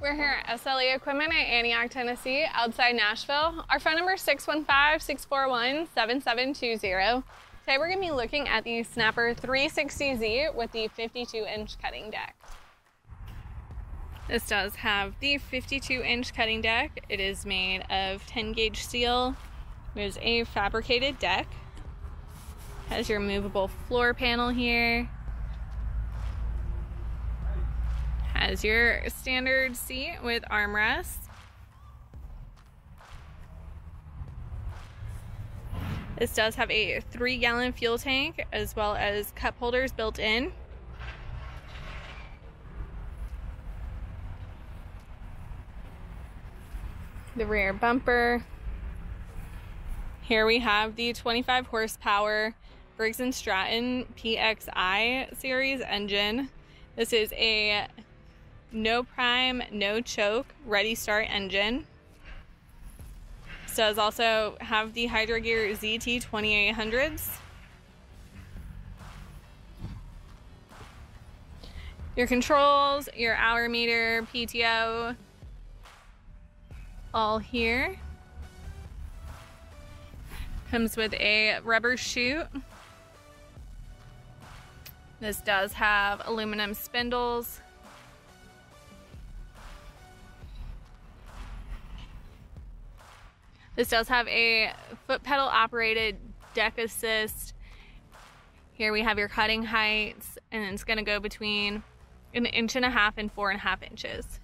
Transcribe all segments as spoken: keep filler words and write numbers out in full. We're here at S L E Equipment at Antioch, Tennessee, outside Nashville. Our phone number is six one five, six four one, seven seven two zero. Today we're going to be looking at the Snapper three sixty Z with the fifty-two inch cutting deck. This does have the fifty-two inch cutting deck. It is made of ten gauge steel. It is a fabricated deck. It has your movable floor panel here. Has your standard seat with armrests. This does have a three gallon fuel tank as well as cup holders built in. The rear bumper. Here we have the twenty-five horsepower Briggs and Stratton P X I series engine. This is a no prime, no choke, ready start engine. This does also have the Hydro-Gear Z T twenty-eight hundreds. Your controls, your hour meter, P T O, all here. Comes with a rubber chute. This does have aluminum spindles. This does have a foot pedal operated deck assist. Here we have your cutting heights, and it's going to go between an inch and a half and four and a half inches.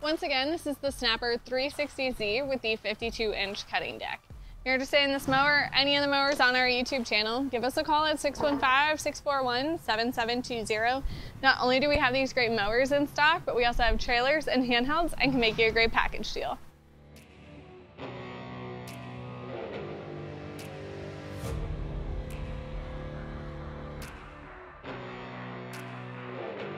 Once again, this is the Snapper three sixty Z with the fifty-two inch cutting deck. If you're interested in this mower, any of the mowers on our YouTube channel, give us a call at six one five, six four one, seven seven two zero. Not only do we have these great mowers in stock, but we also have trailers and handhelds and can make you a great package deal.